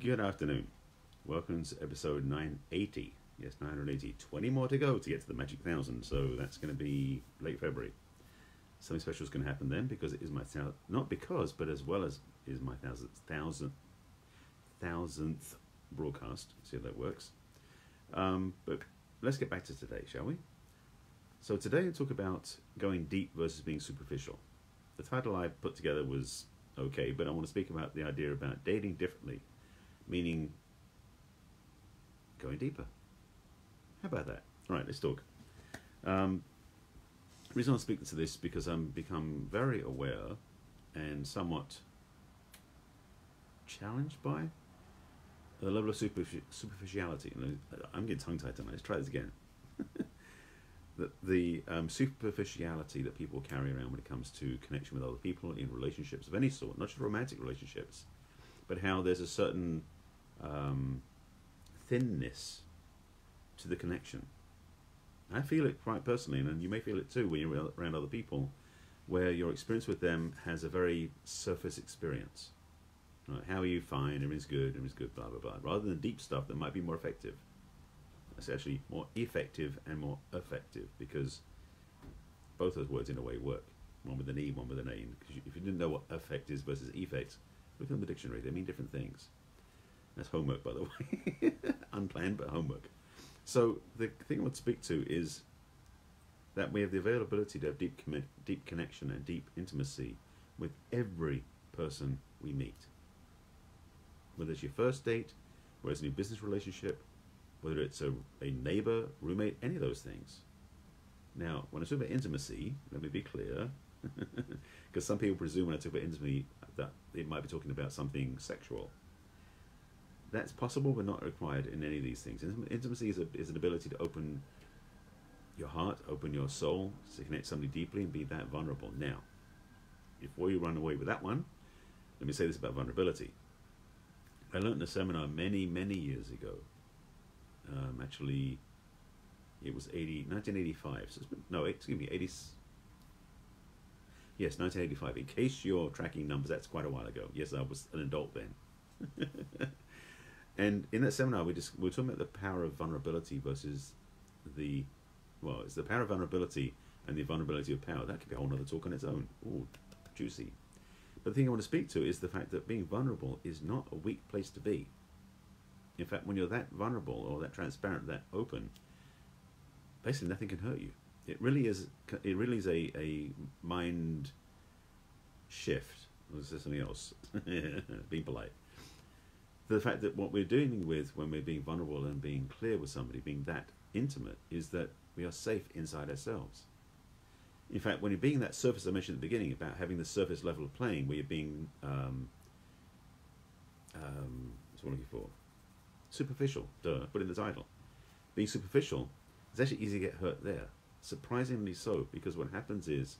Good afternoon. Welcome to episode 980. Yes, 980. 20 more to go to get to the magic 1,000, so that's going to be late February. Something special is going to happen then because it is my thousandth broadcast. See how that works. But let's get back to today, shall we? So today I talk about going deep versus being superficial. The title I put together was okay, but I want to speak about the idea about dating differently, meaning going deeper. How about that? All right, let's talk. The reason I'm speaking to this is because I've become very aware and somewhat challenged by the level of superficiality. I'm getting tongue-tied tonight. Let's try this again. The superficiality that people carry around when it comes to connection with other people in relationships of any sort, not just romantic relationships, but how there's a certain thinness to the connection. I feel it quite personally, and you may feel it too when you're around other people, where your experience with them has a very surface experience. Right, how are you? Fine, everything's good, blah, blah, blah. Rather than deep stuff that might be more effective. It's actually more effective and more effective, because both those words in a way work. One with an E, one with an A. Because if you didn't know what effect is versus effect, look in the dictionary, they mean different things. That's homework, by the way. Unplanned, but homework. So the thing I want to speak to is that we have the availability to have deep connection and deep intimacy with every person we meet. Whether it's your first date, whether it's a new business relationship, whether it's a neighbor, roommate, any of those things. Now, when I talk about intimacy, let me be clear, because some people presume when I talk about intimacy that it might be talking about something sexual. That's possible, but not required in any of these things. Intimacy is an ability to open your heart, open your soul, to connect somebody deeply and be that vulnerable. Now, before you run away with that one, let me say this about vulnerability. I learned in a seminar many, many years ago. Actually, it was 1985. So it's been, no, excuse me, 80. Yes, 1985. In case you're tracking numbers, that's quite a while ago. Yes, I was an adult then. And in that seminar, we were talking about the power of vulnerability versus the, well, it's the power of vulnerability and the vulnerability of power. That could be a whole other talk on its own. Ooh, juicy. But the thing I want to speak to is the fact that being vulnerable is not a weak place to be. In fact, when you're that vulnerable or that transparent, that open, basically nothing can hurt you. It really is a mind shift. Or is there something else? Being polite. The fact that what we're dealing with when we're being vulnerable and being clear with somebody, being that intimate, is that we are safe inside ourselves. In fact, when you're being that surface, I mentioned at the beginning about having the surface level of playing, where you're being, what's what I'm looking for? Superficial, duh, put in the title. Being superficial, it's actually easy to get hurt there. Surprisingly so, because what happens is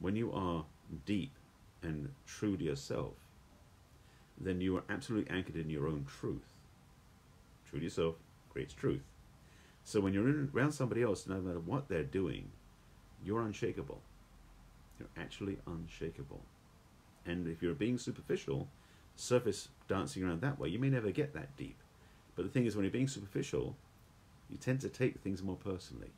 when you are deep and true to yourself, then you are absolutely anchored in your own truth. True to yourself creates truth. So when you're around somebody else, no matter what they're doing, you're unshakable. You're actually unshakable. And if you're being superficial, surface dancing around that way, you may never get that deep. But the thing is, when you're being superficial, you tend to take things more personally.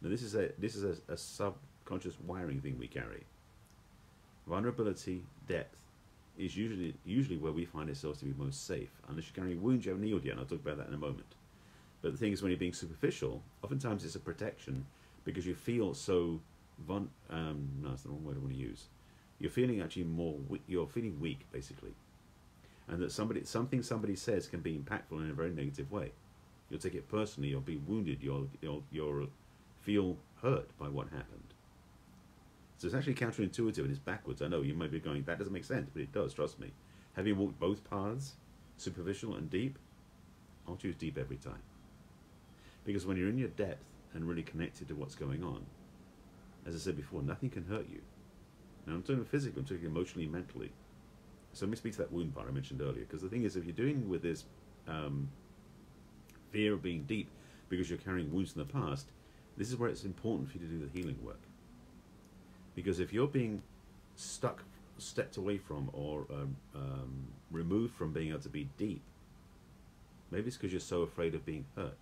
Now, this is a subconscious wiring thing we carry. Vulnerability, depth, is usually where we find ourselves to be most safe, unless you're carrying wounds you haven't healed yet, and I'll talk about that in a moment. But the thing is, when you're being superficial, oftentimes it's a protection, because you feel so no, that's the wrong word I want to use. You're feeling actually more weak. You're feeling weak, basically. And that something somebody says can be impactful in a very negative way. You'll take it personally. You'll be wounded. You'll feel hurt by what happened. So it's actually counterintuitive and it's backwards. I know you might be going, that doesn't make sense, but it does. Trust me. Having walked both paths, superficial and deep, I'll choose deep every time. Because when you're in your depth and really connected to what's going on, as I said before, nothing can hurt you. Now I'm talking physically. I'm talking emotionally, mentally. So let me speak to that wound part I mentioned earlier, because the thing is, if you're dealing with this fear of being deep because you're carrying wounds in the past, this is where it's important for you to do the healing work. Because if you're being stepped away from, or removed from being able to be deep Maybe it's because you're so afraid of being hurt.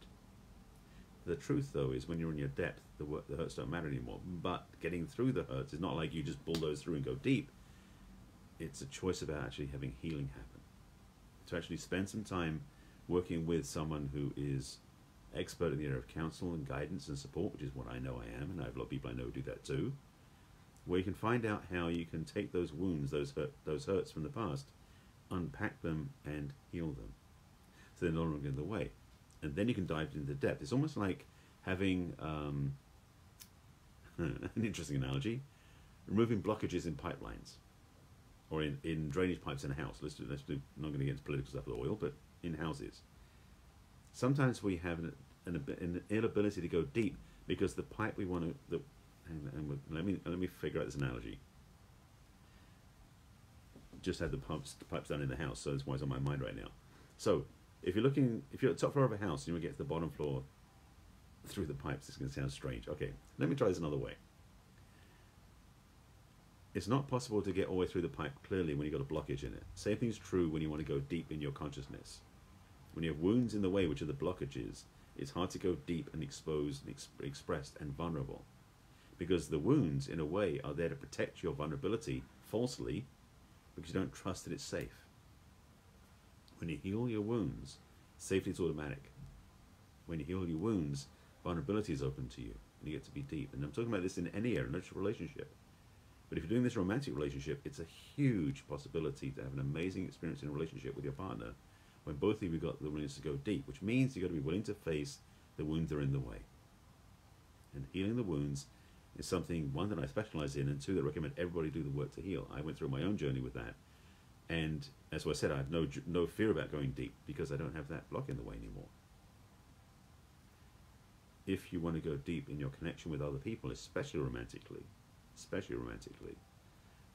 The truth, though, is when you're in your depth, the hurts don't matter anymore. But getting through the hurts is not like you just bulldoze through and go deep. It's a choice about actually having healing happen. To actually spend some time working with someone who is expert in the area of counsel and guidance and support, which is what I know I am, and I have a lot of people I know do that too, where you can find out how you can take those wounds, those hurts from the past, unpack them and heal them, so they're no longer in the way. And then you can dive into the depth. It's almost like having an interesting analogy: removing blockages in pipelines, or in drainage pipes in a house. Let's do. I'm not going to get into political stuff with oil, but in houses, sometimes we have an inability to go deep because the pipe we want to. Let me figure out this analogy. Just had the pipes down in the house, so that's why it's on my mind right now. So if you're at the top floor of a house and you get to the bottom floor through the pipes, it's going to sound strange. Okay, let me try this another way. It's not possible to get all the way through the pipe clearly when you've got a blockage in it. Same thing's true when you want to go deep in your consciousness. When you have wounds in the way, which are the blockages, it's hard to go deep and exposed and expressed and vulnerable. Because the wounds, in a way, are there to protect your vulnerability falsely, because you don't trust that it's safe. When you heal your wounds, safety is automatic. When you heal your wounds, vulnerability is open to you, and you get to be deep. And I'm talking about this in any area, not just relationship. But if you're doing this romantic relationship, it's a huge possibility to have an amazing experience in a relationship with your partner when both of you have got the willingness to go deep, which means you've got to be willing to face the wounds that are in the way. And healing the wounds is something, one, that I specialize in, and two, that I recommend everybody do the work to heal. I went through my own journey with that, and as I said, I have no fear about going deep because I don't have that block in the way anymore. If you want to go deep in your connection with other people, especially romantically,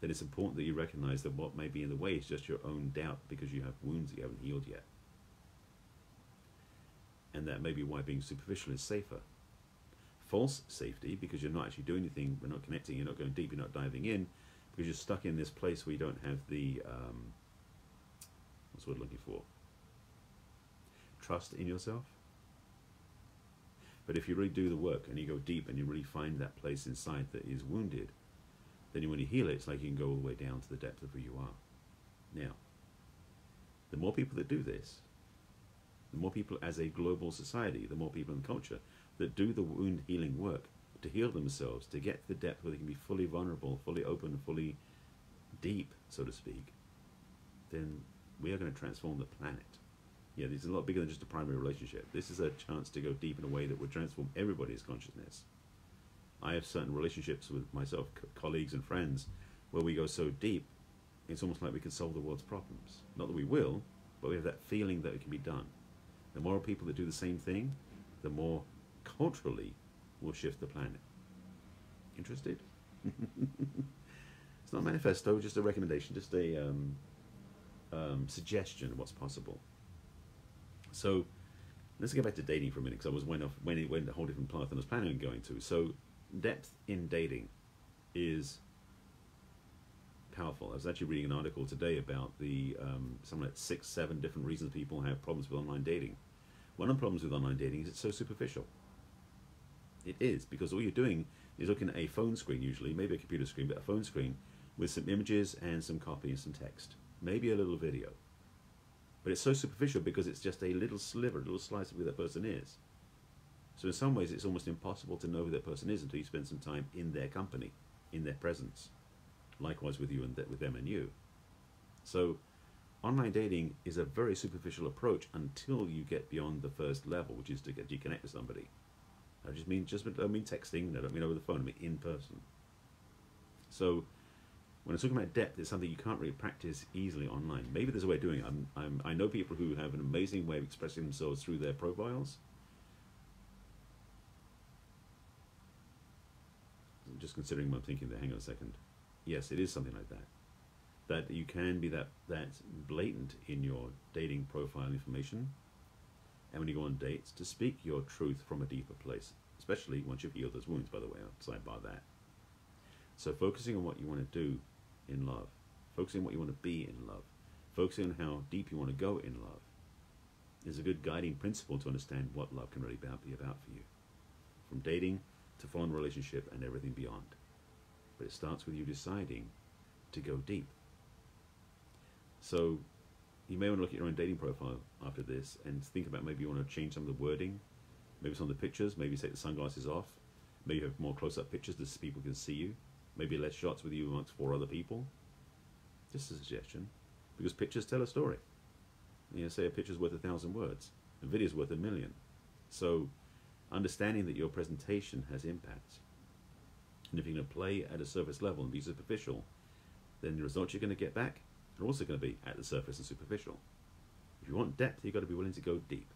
then it's important that you recognize that what may be in the way is just your own doubt because you have wounds that you haven't healed yet. And that may be why being superficial is safer. False safety, because you're not actually doing anything, we're not connecting, you're not going deep, you're not diving in, because you're stuck in this place where you don't have the, what's the word looking for? Trust in yourself. But if you really do the work and you go deep and you really find that place inside that is wounded, then when you heal it, it's like you can go all the way down to the depth of who you are. Now, the more people that do this, the more people as a global society, the more people in culture that do the wound healing work to heal themselves, to get to the depth where they can be fully vulnerable, fully open, fully deep, so to speak, then we are going to transform the planet. Yeah, this is a lot bigger than just a primary relationship. This is a chance to go deep in a way that would transform everybody's consciousness. I have certain relationships with myself, colleagues and friends, where we go so deep, it's almost like we can solve the world's problems. Not that we will, but we have that feeling that it can be done. The more people that do the same thing, the more culturally we'll shift the planet. Interested? It's not a manifesto, just a recommendation, just a suggestion of what's possible. So let's go back to dating for a minute, because I was went a whole different path than I was planning on going to. So depth in dating is powerful. I was actually reading an article today about the something like 6, 7 different reasons people have problems with online dating. One of the problems with online dating is it's so superficial. It is, because all you're doing is looking at a phone screen usually, maybe a computer screen, but a phone screen with some images and some copy and some text, maybe a little video. But it's so superficial because it's just a little sliver, a little slice of who that person is. So in some ways, it's almost impossible to know who that person is until you spend some time in their company, in their presence. Likewise with you and with them and you. So online dating is a very superficial approach until you get beyond the first level, which is to get you connect with somebody. I just mean texting. I don't mean over the phone. I mean in person. So when I'm talking about depth, it's something you can't really practice easily online. Maybe there's a way of doing it. I know people who have an amazing way of expressing themselves through their profiles. I'm just considering what I'm thinking there. Hang on a second. Yes, it is something like that. That you can be that blatant in your dating profile information. And when you go on dates, to speak your truth from a deeper place. Especially once you've healed those wounds, by the way. I'll sidebar that. So focusing on what you want to do in love, focusing on what you want to be in love, focusing on how deep you want to go in love, is a good guiding principle to understand what love can really be about for you, from dating to full-on relationship and everything beyond. But it starts with you deciding to go deep. So you may want to look at your own dating profile after this and think about maybe you want to change some of the wording, maybe some of the pictures, maybe take the sunglasses off, maybe have more close-up pictures so people can see you, maybe less shots with you amongst 4 other people. Just a suggestion, because pictures tell a story. You know, say a picture's worth 1,000 words, a video's worth 1,000,000. So understanding that your presentation has impact. And if you're going to play at a surface level and be superficial, then the results you're going to get back are also going to be at the surface and superficial. If you want depth, you've got to be willing to go deep.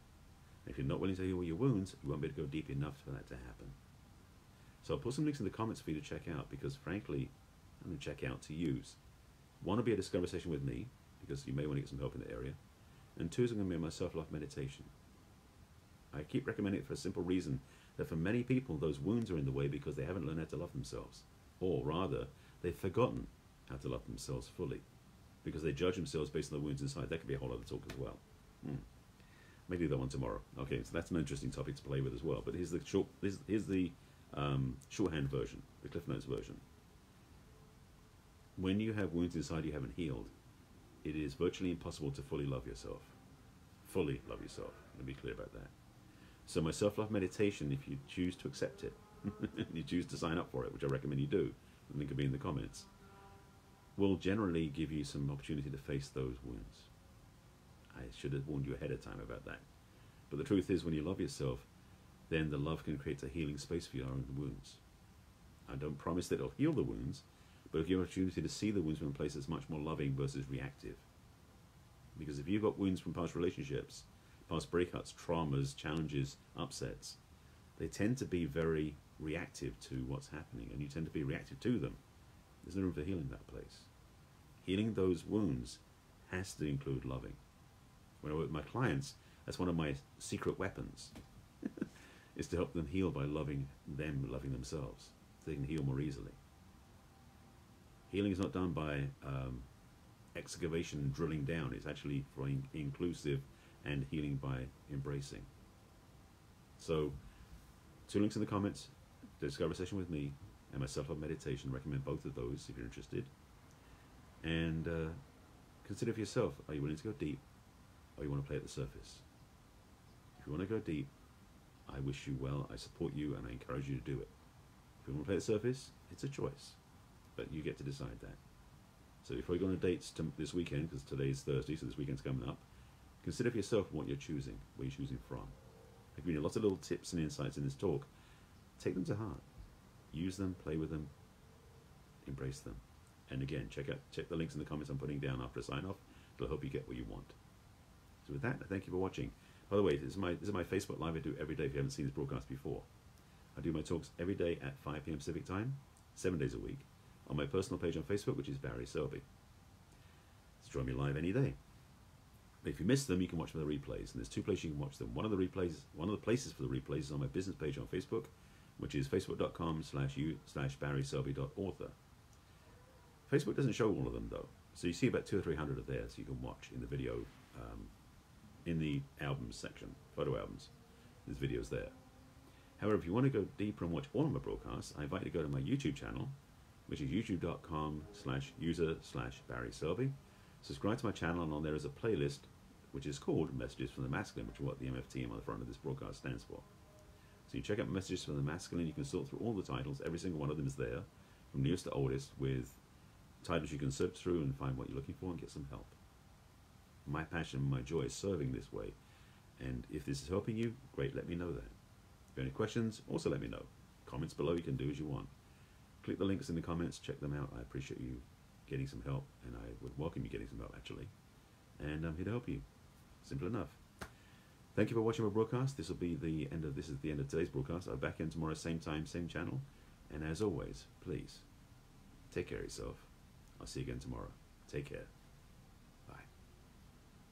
And if you're not willing to heal all your wounds, you won't be able to go deep enough for that to happen. So I'll put some links in the comments for you to check out, because frankly, I'm going to check out to use. 1 will be a discovery session with me, because you may want to get some help in the area. And 2 is going to be my self-love meditation. I keep recommending it for a simple reason, that for many people those wounds are in the way because they haven't learned how to love themselves. Or rather, they've forgotten how to love themselves fully, because they judge themselves based on the wounds inside. That could be a whole other talk as well. Maybe that one tomorrow. Okay, so that's an interesting topic to play with as well. But here's the shorthand version, the Cliff Notes version. When you have wounds inside you haven't healed, it is virtually impossible to fully love yourself. Fully love yourself. Let me be clear about that. So my self-love meditation, if you choose to accept it, you choose to sign up for it, which I recommend you do, the link will be in the comments, will generally give you some opportunity to face those wounds. I should have warned you ahead of time about that. But the truth is, when you love yourself, then the love can create a healing space for your own wounds. I don't promise that it'll heal the wounds, but it'll give you an opportunity to see the wounds from a place that's much more loving versus reactive. Because if you've got wounds from past relationships, past breakups, traumas, challenges, upsets, they tend to be very reactive to what's happening, and you tend to be reactive to them. There's no room for healing that place. Healing those wounds has to include loving. When I work with my clients, that's one of my secret weapons, is to help them heal by loving them, loving themselves, so they can heal more easily. Healing is not done by excavation and drilling down. It's actually inclusive and healing by embracing. So, 2 links in the comments, discover a session with me, and my self-love meditation. Recommend both of those if you're interested. And consider for yourself, are you willing to go deep, or you want to play at the surface? If you want to go deep, I wish you well, I support you, and I encourage you to do it. If you want to play at the surface, it's a choice, but you get to decide that. So before you go on a date this weekend, because today's Thursday, so this weekend's coming up, consider for yourself what you're choosing, where you're choosing from. I've given you lots of little tips and insights in this talk. Take them to heart. Use them, play with them, embrace them. And again, check the links in the comments I'm putting down after a sign-off. It'll help you get what you want. So with that, I thank you for watching. By the way, this is my Facebook Live I do every day if you haven't seen this broadcast before. I do my talks every day at 5 p.m. Pacific Time, 7 days a week, on my personal page on Facebook, which is Barry Selby. So join me live any day. If you miss them, you can watch them on the replays. And there's 2 places you can watch them. One of the places for the replays is on my business page on Facebook, which is facebook.com/barryselby.author. Facebook doesn't show all of them, though. So you see about 200 or 300 of theirs you can watch in the video, in the albums section, photo albums. There's videos there. However, if you want to go deeper and watch all of my broadcasts, I invite you to go to my YouTube channel, which is youtube.com/user/Barry Selby. Subscribe to my channel, and on there is a playlist which is called Messages from the Masculine, which is what the MFTM on the front of this broadcast stands for. So you check out Messages from the Masculine, you can sort through all the titles, every single one of them is there, from newest to oldest, with titles you can search through and find what you're looking for and get some help. My passion, my joy is serving this way, and if this is helping you, great, let me know that. If you have any questions, also let me know. Comments below, you can do as you want. Click the links in the comments, check them out. I appreciate you getting some help, and I would welcome you getting some help, actually. And I'm here to help you. Simple enough. Thank you for watching my broadcast. This will be the end of today's broadcast. I'll be back in tomorrow, same time, same channel. And as always, please take care of yourself. I'll see you again tomorrow. Take care.